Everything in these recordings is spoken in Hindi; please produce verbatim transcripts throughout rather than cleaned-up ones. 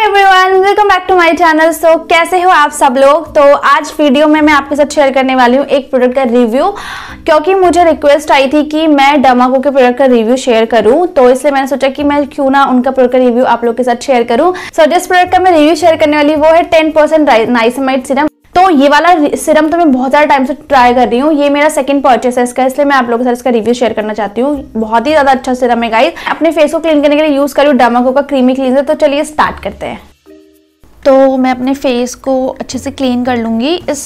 Hi everyone, welcome back to my channel. So कैसे हो आप सब लोग। तो आज वीडियो में मैं आपके साथ शेयर करने वाली हूँ एक प्रोडक्ट का रिव्यू, क्योंकि मुझे रिक्वेस्ट आई थी कि मैं डर्माको के प्रोडक्ट का रिव्यू शेयर करूँ, तो इसलिए मैंने सोचा कि मैं क्यों ना उनका प्रोडक्ट का रिव्यू आप लोग के साथ शेयर करूँ। सो जिस प्रोडक्ट का मैं रिव्यू शेयर करने वाली वो है टेन परसेंट नाइसिनामाइड सीरम। तो ये वाला सीरम तो मैं बहुत ज़्यादा टाइम से ट्राई कर रही हूँ, ये मेरा सेकंड परचेस है इसका, इसलिए मैं आप लोगों के साथ इसका रिव्यू शेयर करना चाहती हूँ। बहुत ही ज़्यादा अच्छा सीरम है गाइस। अपने फेस को क्लीन करने के लिए यूज़ करूँ डर्माको का क्रीमी क्लींजर। तो चलिए स्टार्ट करते हैं। तो मैं अपने फेस को अच्छे से क्लीन कर लूँगी। इस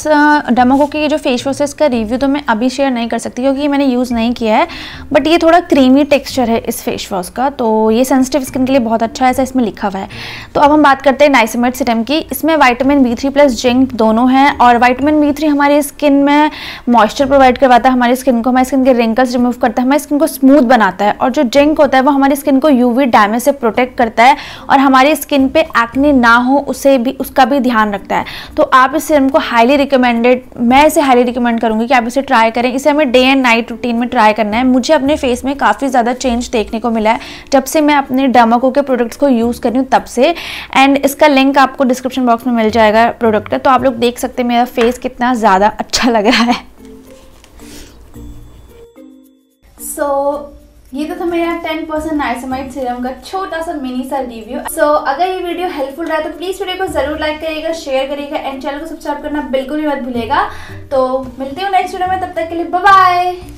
डर्माको के जो फेस वॉश है इसका रिव्यू तो मैं अभी शेयर नहीं कर सकती, क्योंकि ये मैंने यूज़ नहीं किया है, बट ये थोड़ा क्रीमी टेक्सचर है इस फेस वॉश का, तो ये सेंसिटिव स्किन के लिए बहुत अच्छा है, ऐसा इसमें लिखा हुआ है। तो अब हम बात करते हैं नाइसिनामाइड सीरम की। इसमें vitamin B three plus zinc दोनों हैं, और वाइटामिन बी थ्री हमारी स्किन में मॉइस्चर प्रोवाइड करवाता है, हमारी स्किन को, हमारी स्किन के रिंकल्स रिमूव करता है, हमारी स्किन को स्मूथ बनाता है, और जो जिंक होता है वो हमारी स्किन को यूवी डैमेज से प्रोटेक्ट करता है, और हमारी स्किन पर एक्ने ना हो से भी उसका भी ध्यान रखता है। तो आप इस सीरम को हाईली रिकमेंडेड, मैं इसे हाईली रिकमेंड करूंगी कि आप इसे ट्राई करें। इसे हमें डे एंड नाइट रूटीन में ट्राई करना है। मुझे अपने फेस में काफ़ी ज़्यादा चेंज देखने को मिला है जब से मैं अपने डर्माको के प्रोडक्ट्स को यूज़ कर रही हूँ तब से। एंड इसका लिंक आपको डिस्क्रिप्शन बॉक्स में मिल जाएगा प्रोडक्ट का, तो आप लोग देख सकते हैं मेरा फेस कितना ज़्यादा अच्छा लग रहा है। सो so... ये तो था मेरा टेन परसेंट नाइसिनामाइड सीरम का छोटा सा मिनी सा रिव्यू। सो so, अगर ये वीडियो हेल्पफुल रहा तो प्लीज वीडियो को जरूर लाइक करिएगा, शेयर करिएगा, एंड चैनल को सब्सक्राइब करना बिल्कुल भी मत भूलिएगा। तो मिलते हो नेक्स्ट वीडियो में, तब तक के लिए बाय बाय।